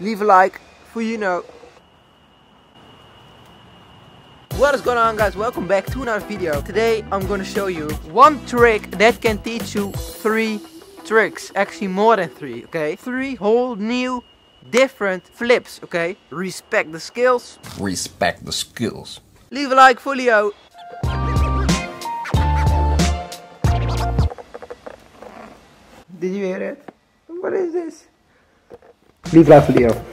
leave a like for you know. What is going on, guys? Welcome back to another video. Today I'm gonna show you one trick that can teach you 3 tricks, actually more than 3, okay? 3 whole new different flips, okay? Respect the skills. Respect the skills. Leave a like for Lio. Did you hear it? What is this? Leave a like for Lio.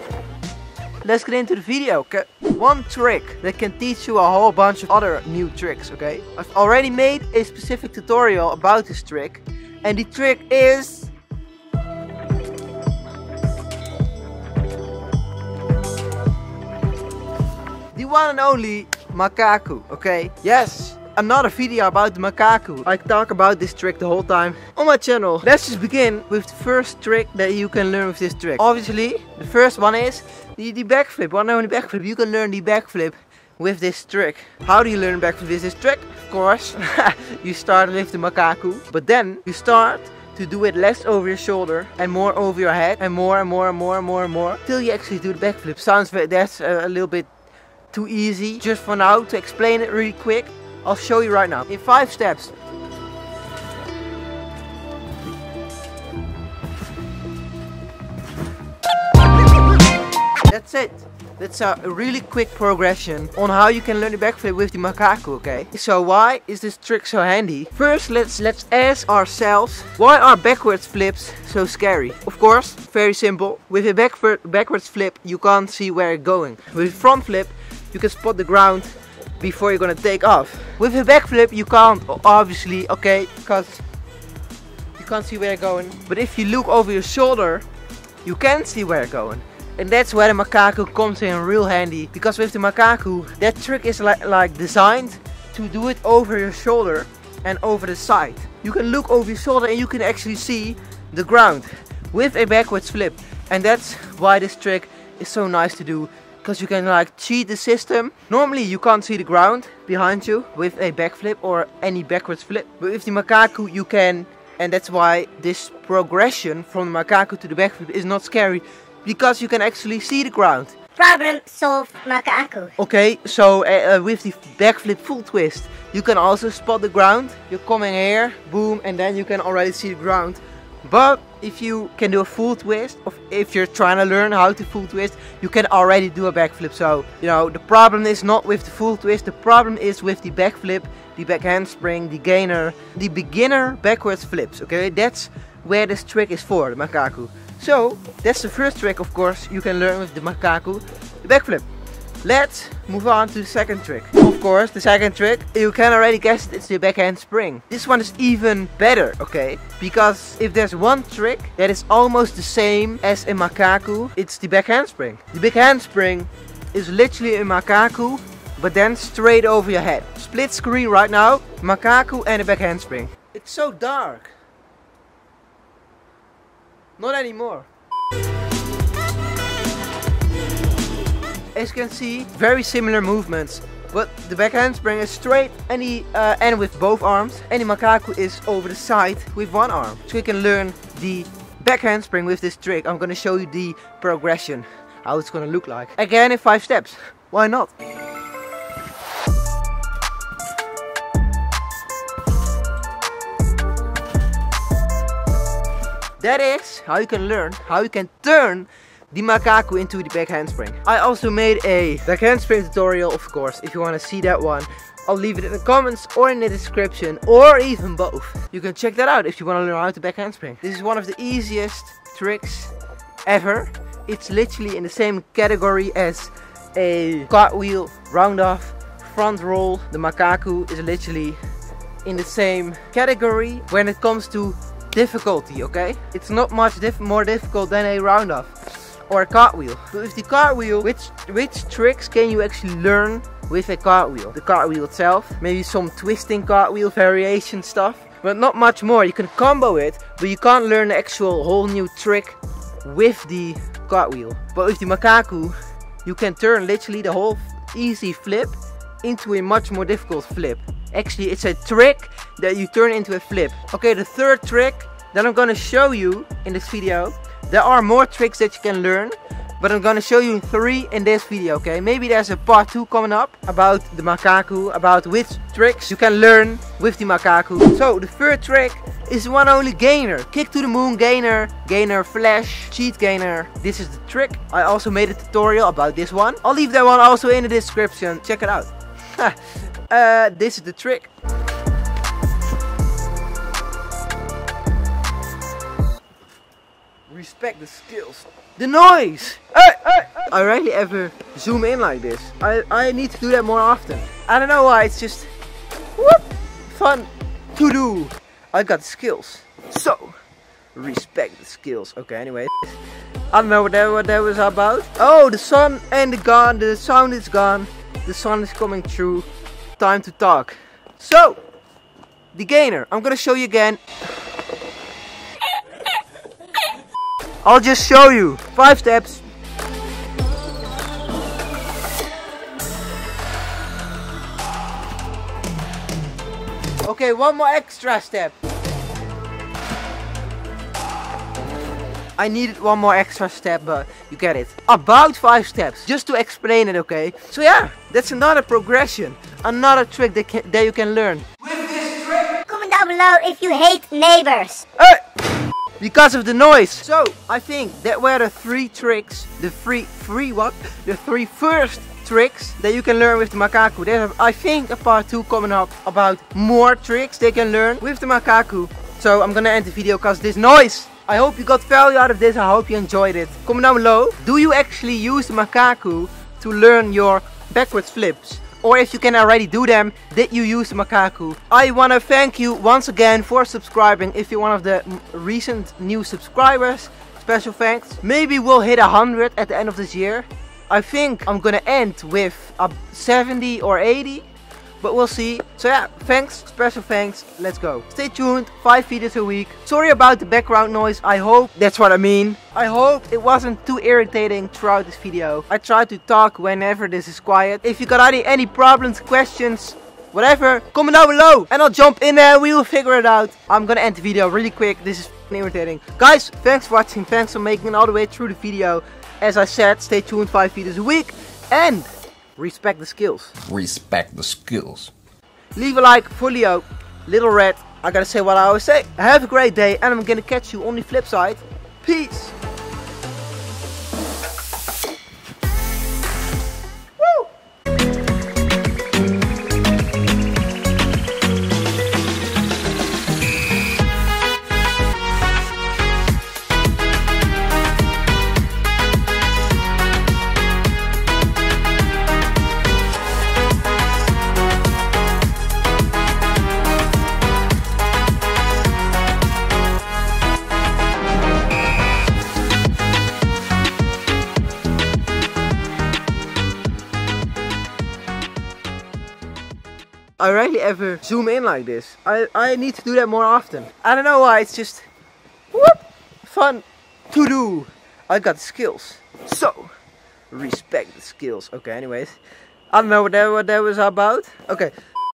Let's get into the video, okay? One trick that can teach you a whole bunch of other new tricks, okay? I've already made a specific tutorial about this trick, and the trick is... the one and only Macaco, okay? Yes! Another video about the Macaco. I talk about this trick the whole time on my channel. Let's just begin with the first trick that you can learn with this trick. Obviously, the first one is the backflip. One only backflip. You can learn the backflip with this trick. How do you learn backflip with this trick? Of course, you start with the Macaco, but then you start to do it less over your shoulder and more over your head, and more till you actually do the backflip. That's a little bit too easy. Just for now, to explain it really quick, I'll show you right now. In 5 steps. That's it. That's a really quick progression on how you can learn the backflip with the Macaco, okay? So why is this trick so handy? First, let's ask ourselves, why are backwards flips so scary? Of course, very simple. With a backwards flip, you can't see where it's going. With a front flip, you can spot the ground before you're gonna take off. With a backflip you can't, obviously, okay, because you can't see where you're going. But if you look over your shoulder, you can see where you're going. And that's where the Macaco comes in real handy, because with the Macaco, that trick is like designed to do it over your shoulder and over the side. You can look over your shoulder and you can actually see the ground with a backwards flip. And that's why this trick is so nice to do, because you can like cheat the system. Normally you can't see the ground behind you with a backflip or any backwards flip, but with the Macaco you can. And that's why this progression from the Macaco to the backflip is not scary, because you can actually see the ground. Problem solved, Macaco. Okay, so with the backflip full twist, you can also spot the ground. You're coming here, boom, and then you can already see the ground. But if you can do a full twist, or if you're trying to learn how to full twist, you can already do a backflip. So, you know, the problem is not with the full twist, the problem is with the backflip, the back handspring, the gainer, the beginner backwards flips, okay? That's where this trick is for, the Macaco. So, that's the first trick, of course, you can learn with the Macaco, the backflip. Let's move on to the second trick. Of course, the second trick, you can already guess it, it's the back handspring. This one is even better, okay? Because if there's one trick that is almost the same as a Macaco, it's the back handspring. The back handspring is literally a Macaco, but then straight over your head. Split screen right now, Macaco and a back handspring. It's so dark. Not anymore. As you can see, very similar movements, but the back handspring is straight and with both arms, and the Macaco is over the side with one arm. So you can learn the back handspring with this trick. I'm gonna show you the progression, how it's gonna look like. Again in 5 steps, why not? That is how you can learn, how you can turn the Macaco into the back handspring. I also made a back handspring tutorial, of course. If you want to see that one, I'll leave it in the comments or in the description, or even both. You can check that out if you want to learn how to back handspring. This is one of the easiest tricks ever. It's literally in the same category as a cartwheel, round off, front roll. The Macaco is literally in the same category when it comes to difficulty, okay? It's not much more difficult than a round off or a cartwheel. But with the cartwheel, which tricks can you actually learn with a cartwheel? The cartwheel itself, maybe some twisting cartwheel variation stuff, but not much more. You can combo it, but you can't learn the actual whole new trick with the cartwheel. But with the Macaco, you can turn literally the whole easy flip into a much more difficult flip. Actually, it's a trick that you turn into a flip. Okay, the third trick that I'm gonna show you in this video. There are more tricks that you can learn, but I'm gonna show you three in this video, okay? Maybe there's a part 2 coming up about the Macaco, about which tricks you can learn with the Macaco. So the third trick is one only gainer. Kick to the moon gainer, gainer flash, cheat gainer. This is the trick. I also made a tutorial about this one. I'll leave that one also in the description. Check it out. This is the trick. Respect the skills. The noise! I rarely ever zoom in like this. I need to do that more often. I don't know why, it's just whoop, fun to do. I've got the skills. So, respect the skills. Okay, anyway. I don't know what that was about. Oh, the sun and the sound is gone. The sun is coming through. Time to talk. So, the gainer. I'm gonna show you again. I'll just show you 5 steps. Okay, one more extra step. I needed one more extra step, but you get it. About 5 steps, just to explain it, okay? So yeah, that's another progression, another trick that you can learn. With this trick, comment down below if you hate neighbors. Because of the noise. So I think that were the 3 tricks, the 3 first tricks that you can learn with the Macaco. There's I think a part 2 coming up about more tricks they can learn with the Macaco. So I'm gonna end the video because this noise. I hope you got value out of this. I hope you enjoyed it. Comment down below, do you actually use the Macaco to learn your backwards flips? Or if you can already do them, did you use the Macaco? I want to thank you once again for subscribing. If you're one of the recent new subscribers, special thanks. Maybe we'll hit 100 at the end of this year. I think I'm gonna end with 70 or 80, but we'll see. So yeah, thanks, special thanks, let's go. Stay tuned, 5 videos a week. Sorry about the background noise, I hope that's what I mean. I hope it wasn't too irritating throughout this video. I try to talk whenever this is quiet. If you got any problems, questions, whatever, comment down below and I'll jump in there and we will figure it out. I'm gonna end the video really quick. This is irritating. Guys, thanks for watching. Thanks for making it all the way through the video. As I said, stay tuned, 5 videos a week and respect the skills. Respect the skills. Leave a like for Lio, Little Red. I gotta say what I always say. Have a great day and I'm gonna catch you on the flip side. Peace. I rarely ever zoom in like this. I need to do that more often. I don't know why, it's just whoop, fun to do. I got the skills. So, respect the skills. Okay, anyways. I don't know what that was about. Okay.